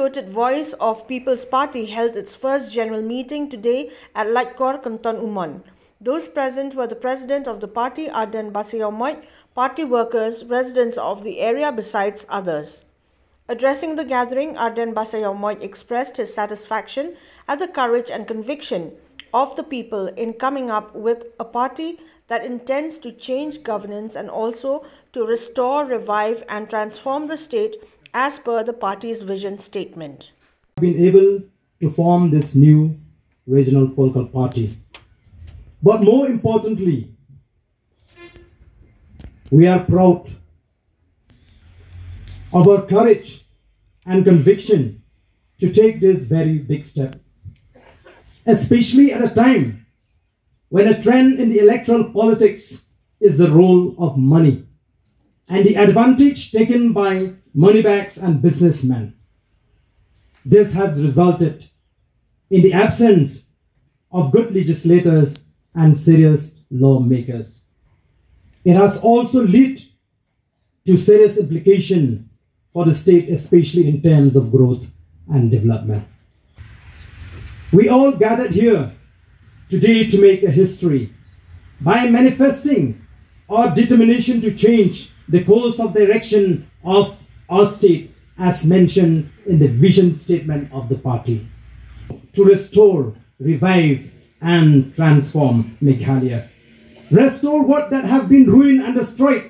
full-throated voice of People's Party held its first general meeting today at Laitkor, Kynton U Mon. Those present were the president of the party, Ardent Basaiawmoit, party workers, residents of the area, besides others. Addressing the gathering, Ardent Basaiawmoit expressed his satisfaction at the courage and conviction of the people in coming up with a party that intends to change governance and also to restore, revive and transform the state as per the party's vision statement. We've been able to form this new regional political party. But more importantly, we are proud of our courage and conviction to take this very big step, especially at a time when a trend in the electoral politics is the role of money and the advantage taken by moneybags and businessmen. This has resulted in the absence of good legislators and serious lawmakers. It has also led to serious implications for the state, especially in terms of growth and development. We all gathered here today to make a history by manifesting our determination to change the course of direction of our state, as mentioned in the vision statement of the party, to restore, revive and transform Meghalaya. Restore what that have been ruined and destroyed